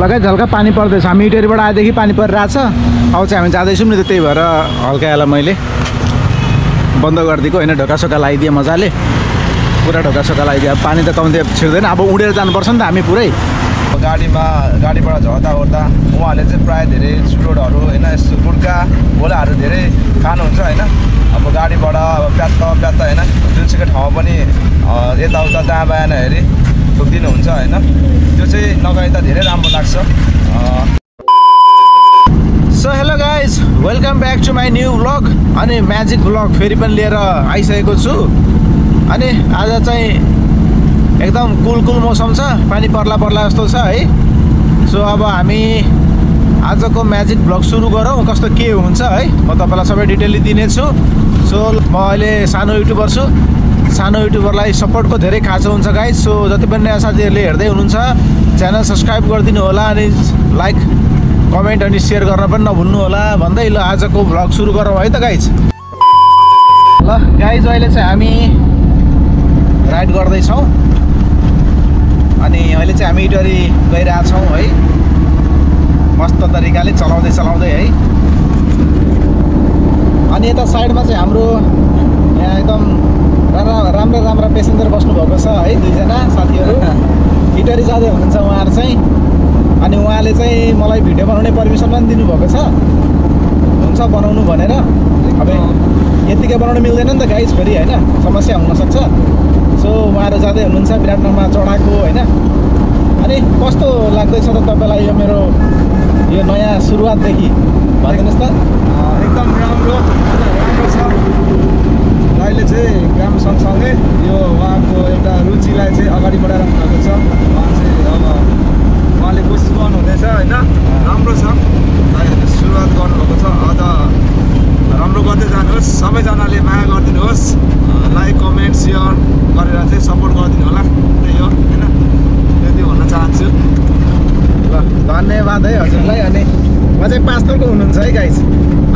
झल्का झल्का पानी पर्दैछ। हामी इटेरीबाट आएदेखि पानी परिरहेछ। आउँछ हामी जाँदैछौँ नि, त्यही भएर हल्का याला मैले बन्द गरिदिएको हैन। ढोकासोका लगाइदिए मजाले, पुरा ढोकासोका लगाइदिए। पानी त कम्ती छिर्दैन, अब उडेर जानुपर्छ नि त हामी पुरै। गाडीमा गाडीबाट झर्दाओर्दा उहाँहरूले चाहिँ प्रायः धेरै सुटोडहरू हैन, यस्तो गुड्का गोलाहरू धेरै खानुहुन्छ हैन। अब गाडीबाट प्यात्त प्यात्त हैन, जुनसुकै ठाउँ पनि यताउता दाँ बायाँ हेरी थुक्दिनु हुन्छ हैन। त्यो चाहिँ लगाए त धेरै राम्रो लाग्छ। So hello guys, welcome back to my new blog. अनि म्याजिक ब्लग फेरि पनि लिएर आइसकेको छु। अनि आज चाहिँ एकदम कुल मौसम छ, पानी पर्ला पर्ला जस्तो छ है। सो अब हामी आजको म्याजिक ब्लग सुरु गरौँ, कस्तो के हुन्छ है म तपाईँलाई सबै डिटेली दिनेछु। सो म अहिले सानो युट्युबर छु, सानो युट्युबरलाई सपोर्टको धेरै खाँचो हुन्छ गाइज। सो जति पनि नयाँ साथीहरूले हेर्दै हुनुहुन्छ च्यानल सब्सक्राइब गरिदिनु होला, अनि लाइक कमेन्ट अनि सेयर गर्न पनि नभुल्नु होला भन्दै ल आजको भ्लग सुरु गरौँ है त गाइज। ल गाइज, अहिले चाहिँ हामी राइड गर्दैछौँ अनि अहिले चाहिँ हामी इटरी गइरहेछौँ है। मस्त तरिकाले चलाउँदै चलाउँदै है। अनि यता साइडमा चाहिँ हाम्रो यहाँ एकदम राम्रा राम्रा पेसेन्जर बस्नुभएको छ है, दुईजना साथीहरू इटरी जाँदै हुनुहुन्छ उहाँहरू चाहिँ। अनि उहाँले चाहिँ मलाई भिडियो बनाउने पर्मिसन पनि दिनुभएको छ, हुन्छ बनाउनु भनेर। अब यतिकै बनाउनु मिल्दैन नि त गाइज, फेरि होइन समस्या हुनसक्छ। सो उहाँहरू जाँदै हुनुहुन्छ विराटनगरमा चढाएको होइन। अनि कस्तो लाग्दैछ त तपाईँलाई यो मेरो यो नयाँ सुरुवातदेखि भनिदिनुहोस् त। एकदम राम्रो राम्रो छ। अहिले चाहिँ काम सँगसँगै यो उहाँको एउटा रुचिलाई चाहिँ अगाडि बढाइराख्नु भएको छ। उहाँ चाहिँ अब उहाँले कोसिस गर्नुहुँदैछ होइन, राम्रो छ। सुरुवात गर्नुभएको छ, अझ राम्रो गर्दै जानुहोस्। सबैजनाले माया गरिदिनुहोस्, लाइक कमेन्ट सेयर गरेर चाहिँ सपोर्ट गरिदिनु होला। त्यही हो होइन, त्यति भन्न चाहन्छु। ल धन्यवाद है हजुरलाई। अनि म चाहिँ पास्टरको हुनुहुन्छ है गाइज।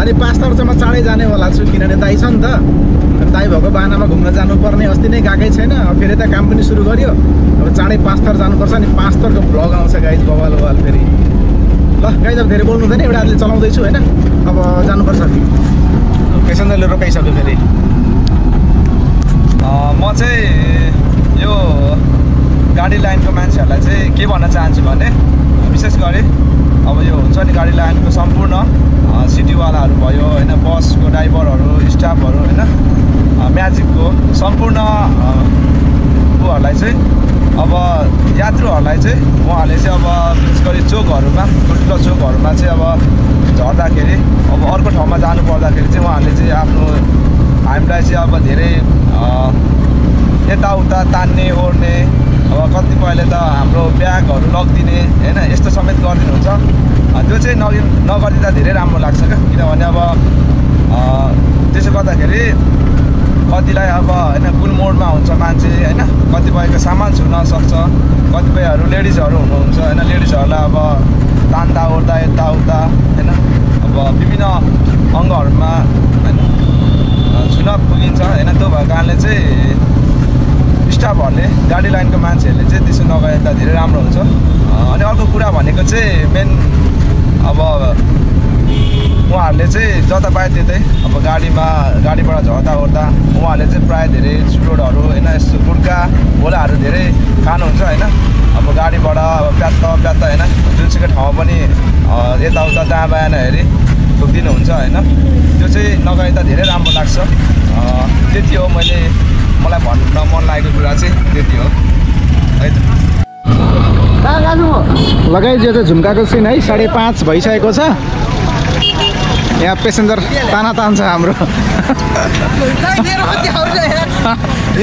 अनि पास्टर चाहिँ म चाँडै जानेवाला छु, किनभने दाइ छ नि त। अनि दाइ भएको बाहनामा घुम्न जानुपर्ने, अस्ति नै गएकै छैन। अब फेरि त काम पनि सुरु गरियो, अब चाँडै पास्टर जानुपर्छ। अनि पास्टरको भ्लग आउँछ गाइज, बवाल बवाल फेरि। ल गाइज, अब धेरै बोल्नु हुँदैन, एउटा हातले चलाउँदैछु होइन। अब जानुपर्छ, पेसेन्जरले रोकाइसक्यो फेरि। म चाहिँ यो गाडी लाइनको मान्छेहरूलाई चाहिँ के भन्न चाहन्छु भने, विशेष गरी अब यो हुन्छ नि गाडी लाइनको सम्पूर्ण सिटीवालाहरू भयो होइन, बसको ड्राइभरहरू, स्टाफहरू होइन, म्याजिकको सम्पूर्ण ऊहरूलाई चाहिँ अब यात्रुहरूलाई चाहिँ उहाँहरूले चाहिँ अब विशेष गरी चोकहरूमा, ठुल्ठुलो चोकहरूमा चाहिँ अब झर्दाखेरि, अब अर्को ठाउँमा जानु पर्दाखेरि चाहिँ उहाँहरूले चाहिँ आफ्नो हामीलाई चाहिँ अब धेरै यताउता तान्ने ओर्ने, अब कतिपयले त हाम्रो ब्यागहरू लगिदिने होइन, यस्तो समेत गरिदिनुहुन्छ। त्यो चाहिँ नगरिदिँदा धेरै राम्रो लाग्छ क्या, किनभने अब त्यसो गर्दाखेरि कतिलाई अब होइन कुन मोडमा हुन्छ मान्छे होइन, कतिपयको सामान छुन सक्छ, कतिपयहरू लेडिजहरू हुनुहुन्छ होइन, लेडिजहरूलाई अब तान्दा ओर्दा यताउता होइन, अब विभिन्न अङ्गहरूमा होइन छुन पुगिन्छ होइन। त्यो भएको कारणले चाहिँ स्टाफहरूले, गाडी लाइनको मान्छेहरूले चाहिँ त्यसो नगर्दा धेरै राम्रो हुन्छ। अनि अर्को कुरा भनेको चाहिँ मेन अब उहाँहरूले चाहिँ जता पाए त्यतै अब गाडीमा गाडीबाट झर्दाओर्दा उहाँहरूले चाहिँ प्रायः धेरै सुटोडहरू होइन, यस्तो गुड्का गोलाहरू धेरै खानुहुन्छ होइन। अब गाडीबाट प्यात्त प्यात्त होइन, जुनसुकै ठाउँ पनि यताउता दाँ बायाँ हेरी थुक्दिनुहुन्छ होइन। त्यो चाहिँ नगर्दा धेरै राम्रो लाग्छ। त्यति हो मलाई भन्न मन लागेको कुरा चाहिँ, त्यति हो है त। लगाइ जो चाहिँ झुम्काको सिन है, 5:30 भइसकेको छ। यहाँ पेसेन्जर तानातान छ हाम्रो,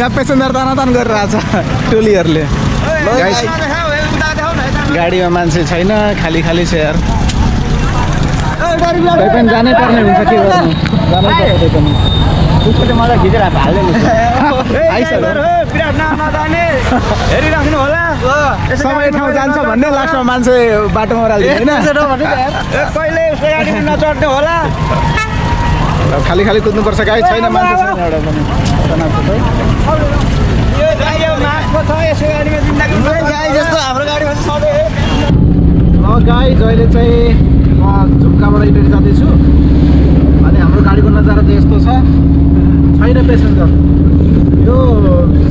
यहाँ पेसेन्जर तानातान गरिरहेछ टोलीहरूले। गाडीमा मान्छे छैन, खाली खाली छ यार। पनि जानै पर्ने हुन्छ, के गर्नु जानै पर्छ। पनि उसले मलाई खिचेर हाल्दैन हेरिराख्नु होला, सबै ठाउँ जान्छ भन्ने लास्टमा मान्छे बाटोमा ओह्राल्दैन होला। खाली खाली कुद्नुपर्छ गाई, छैन मान्छे छैन एउटा पनि। गाइस अहिले चाहिँ म झुम्काबाट हिँडेर जाँदै छु अनि हाम्रो गाडीको नजारा चाहिँ यस्तो छ छैन प्यासेन्जर यो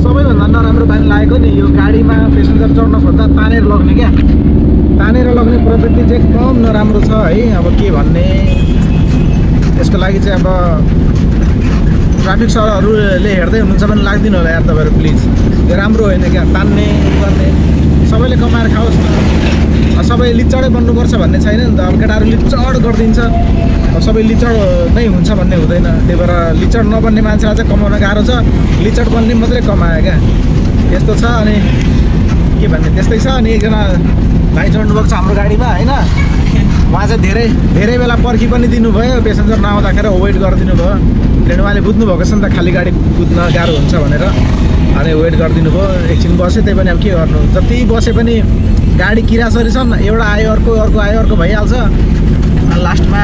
सबैभन्दा नराम्रो बानी लागेको नि यो गाडीमा प्यासेन्जर चढ्न खोज्दा तानेर लग्ने क्या तानेर लग्ने प्रवृत्ति चाहिँ एकदम नराम्रो छ है अब के भन्ने यसको लागि चाहिँ अब ट्राफिक सरहरूले हेर्दै हुनुहुन्छ भने लाग्दिनु होला यार तपाईहरु प्लिज यो राम्रो होइन क्या तान्ने गर्ने सबैले कमाएर खाओस् सबै लिचडै बन्नुपर्छ भन्ने छैन नि त अब केटाहरु लिचड गर्दिन्छ सबै लिचड नै हुन्छ भन्ने हुँदैन त्यही भएर लिचड नबन्ने मान्छेलाई चाहिँ कमाउन गाह्रो छ लिचड बन्ने मात्रै कमाए क्या यस्तो छ अनि के भन्ने त्यस्तै छ अनि एकजना भाइ चढ्नु भएको छ हाम्रो गाडीमा हैन उहाँ चाहिँ धेरै धेरै बेला पर्खि पनि दिनुभयो प्यासेन्जर नआउँदाखेरि वेट गरिदिनु भयो किनभने उहाँले बुझ्नु भएको छ नि त खाली गाडी कुद्न गाह्रो हुन्छ भनेर अनि वेट गरिदिनु भयो एकछिन बस्यो त्यही पनि अब के गर्नु जति बसे पनि गाडी किरासरी छन् एउटा आयो अर्को भइहाल्छ लास्टमा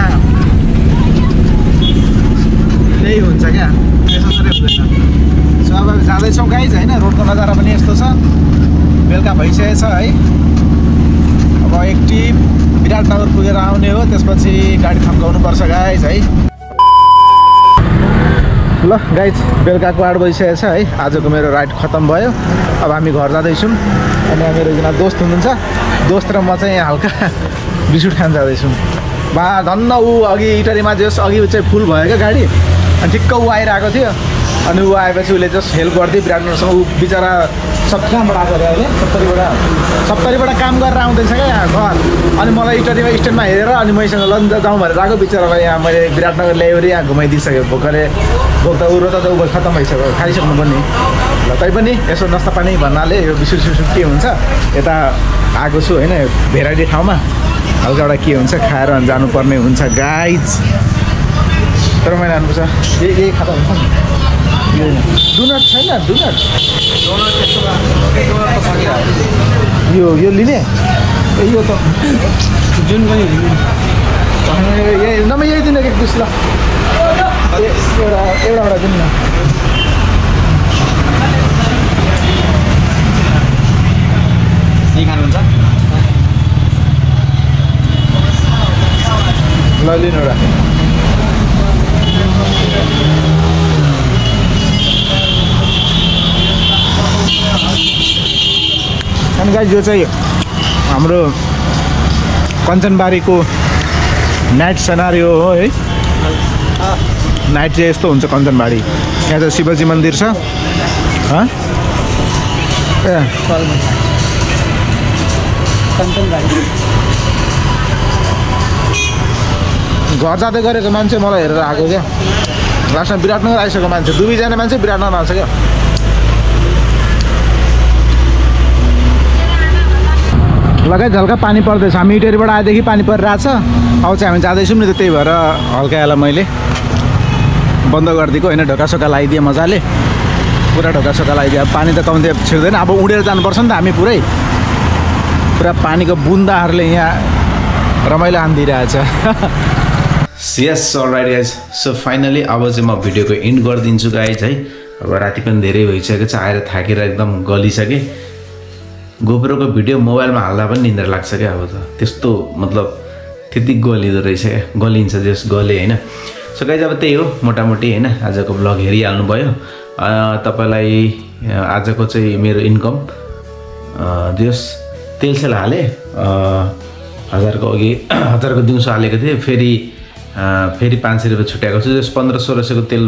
त्यही हुन्छ क्या त्यसरी हुँदैन सो अब जाँदैछौँ गाइज होइन रोडको नजारा पनि यस्तो छ बेलुका भइसकेको छ है अब एक्टिभ विराट नगर पुगेर आउने हो त्यसपछि गाडी थन्काउनुपर्छ गाइज है ल गाइज बेलुकाको 8 बजिसकेको छ है आजको मेरो राइड खत्तम भयो अब हामी घर जाँदैछौँ अनि मेरो एकजना दोस्त हुनुहुन्छ दोस्त र म चाहिँ हल्का बिस्कुट खान जाँदैछौँ बा धन्न ऊ अघि इटरीमा जस अघि चाहिँ फुल भयो क्या गाडी अनि ठिक्क ऊ आइरहेको थियो अनि ऊ आएपछि उसले जस्ट हेल्प गरिदियो विराटनगरसँग ऊ बिचरा सब कहाँबाट आएको अरे अहिले सप्तरीबाट काम गरेर आउँदैछ क्या घर अनि मलाई इटरीमा स्ट्यान्डमा हेरेर अनि मैसँग लन्च जाउँ भनेर आएको बिचरालाई यहाँ मैले विराटनगर ल्याएर यहाँ घुमाइदिइसकेँ भोकरे भोक त ऊ रोता त ऊ खत्तम भइसक्यो खाइसक्नुपर्ने ल तैपनि यसो नास्तापानी भन्नाले यो बिस्कुट सिस्कुट के हुन्छ यता आएको छु होइन भेराइटी ठाउँमा हल्का एउटा के हुन्छ खाएर अनि जानुपर्ने हुन्छ गाइज तर मैले हाल्नुपर्छ यही खाता हुन्छ नि डोनट छैन डोनट यो लिने यो त जुन पनि नभए यही दिन एक दुस ल एउटा दिनु न खानुहुन्छ ल लिनु एउटा अनि गाइज यो चाहिँ हाम्रो कञ्चनबारीको नाइट सिनारियो हो है नाइट चाहिँ यस्तो हुन्छ कञ्चनबारी यहाँ चाहिँ शिवजी मन्दिर छ घर जाँदै गरेको मान्छे मलाई हेरेर आएको क्या लास्टमा विराटनगर आइसकेको मान्छे दुबई जाने मान्छे विराटनगर आउँछ क्या लगाइ झल्का पानी पर्दैछ हामी इटरीबाट आएदेखि पानी परिरहेछ अब चाहिँ हामी जाँदैछौँ नि त त्यही भएर हल्का यसलाई मैले बन्द गरिदिएको होइन ढोकासोका लगाइदिएँ मजाले पुरा ढोकासोका लगाइदिएँ अब पानी त कम्ती छिर्दैन अब उडेर जानुपर्छ नि त हामी पुरा पानीको बुन्दाहरूले यहाँ रमाइलो हानिदिइरहेछ यस अलराइट गाइज सो फाइनली अब चाहिँ म भिडियोको एन्ड गरिदिन्छु गाइज है अब राति पनि धेरै भइसकेको छ आएर थाकेर एकदम गलिसकेँ गोप्रोको भिडियो मोबाइलमा हाल्दा पनि निन्द्रा लाग्छ क्या अब त त्यस्तो मतलब त्यति गलिँदो रहेछ क्या गलिन्छ जस गले होइन सो गाइज अब त्यही हो मोटामोटी होइन आजको ब्लग हेरिहाल्नु भयो तपाईँलाई आजको चाहिँ मेरो इन्कम जस तेलसेल हालेँ 1000 को अघि 1000 को दिउँसो हालेको थिएँ फेरि 500 रुपियाँ छुट्याएको छु जस 1500-1600 को तेल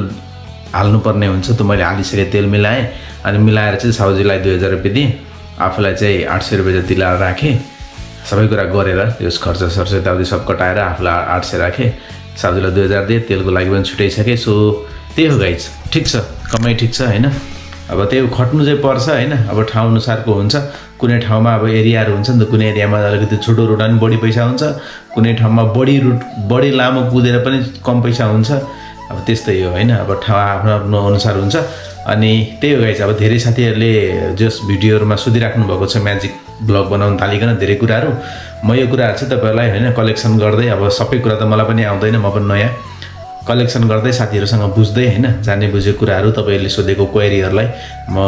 हाल्नुपर्ने हुन्छ त मैले हालिसकेँ तेल मिलाएँ अनि मिलाएर चाहिँ साउजीलाई 2000 रुपियाँ दिएँ आफूलाई चाहिँ 800 रुपियाँ जति लाएर राखेँ सबै कुरा गरेर यस खर्च सर्च यताउति सब कटाएर आफूलाई 800 राखेँ साउजीलाई 2000 दिएँ तेलको लागि पनि छुट्याइसकेँ सो त्यही हो गाइज ठिक छ कमाइ ठिक छ होइन अब त्यही खट्नु चाहिँ पर्छ होइन अब ठाउँ अनुसारको हुन्छ कुनै ठाउँमा अब एरियाहरू हुन्छ नि त कुनै एरियामा अलिकति छोटो रुटमा पनि बढी पैसा हुन्छ कुनै ठाउँमा बढी रुट बढी लामो कुदेर पनि कम पैसा हुन्छ अब त्यस्तै हो होइन अब ठाउँ आफ्नो आफ्नो अनुसार हुन्छ अनि त्यही हो गाइज अब धेरै साथीहरूले जस भिडियोहरूमा सोधिराख्नु भएको छ म्याजिक ब्लग बनाउन थालिकन धेरै कुराहरू म यो कुराहरू चाहिँ तपाईँहरूलाई होइन कलेक्सन गर्दै अब सबै कुरा त मलाई पनि आउँदैन म पनि नयाँ कलेक्सन गर्दै साथीहरूसँग बुझ्दै होइन जाने बुझेको कुराहरू तपाईँहरूले सोधेको क्वेरीहरूलाई म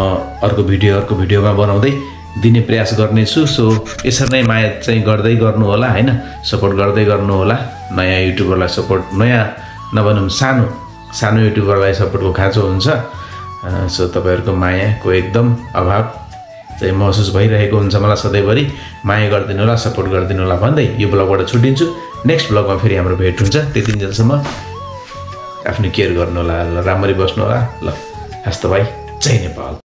अर्को भिडियोमा बनाउँदै दिने प्रयास गर्नेछु। सो यसरी नै माया चाहिँ गर्दै गर्नु होला हैन, सपोर्ट गर्दै गर्नु होला। नयाँ युट्युबरलाई सपोर्ट, नयाँ नभनौं सानो सानो युट्युबरलाई सपोर्टको खाँचो हुन्छ। सो तपाईहरुको मायाको एकदम अभाव चाहिँ महसुस भइरहेको हुन्छ। मलाई सधैँभरि माया गर्दिनु होला, सपोर्ट गर्दिनु होला भन्दै यो ब्लगबाट छुटिन्छु। नेक्स्ट ब्लगमा फेरि हाम्रो भेट हुन्छ। त्यतिन्जेलसम्म आफ्नो केयर गर्नु होला, राम्ररी बस्नु होला। ल हस्त भाइ, जय नेपाल।